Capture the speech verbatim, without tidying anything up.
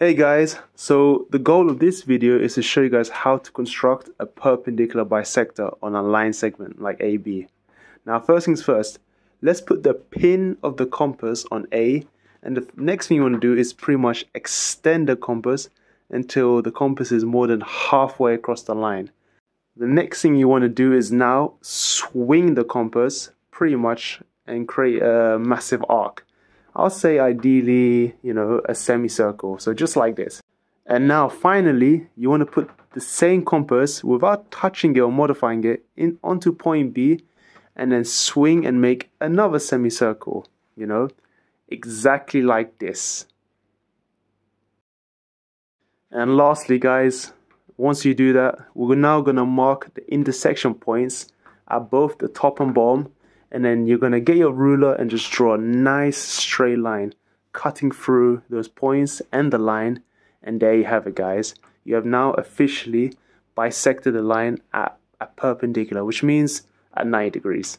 Hey guys, so the goal of this video is to show you guys how to construct a perpendicular bisector on a line segment like A B. Now first things first, let's put the pin of the compass on A, and the next thing you want to do is pretty much extend the compass until the compass is more than halfway across the line. The next thing you want to do is now swing the compass pretty much and create a massive arc. I'll say ideally, you know, a semicircle, so just like this. And now finally, you want to put the same compass without touching it or modifying it in onto point B, and then swing and make another semicircle, you know, exactly like this. And lastly guys, once you do that, we're now going to mark the intersection points at both the top and bottom. And then you're going to get your ruler and just draw a nice straight line cutting through those points and the line. And there you have it guys. You have now officially bisected the line at a perpendicular, which means at ninety degrees.